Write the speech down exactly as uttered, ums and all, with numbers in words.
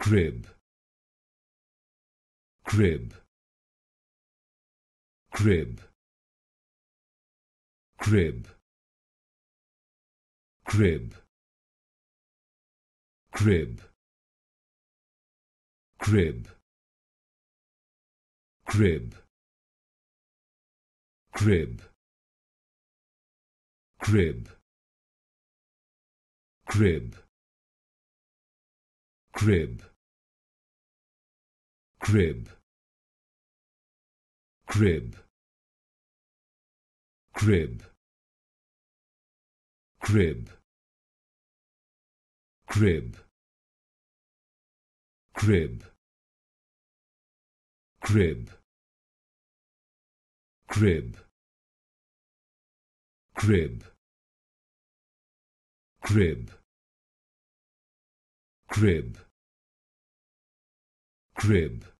crib, crib, crib, crib, crib, crib, crib, crib, crib, crib, crib, crib, crib, crib, crib, crib, crib, crib, crib, crib, crib, crib, crib, crib,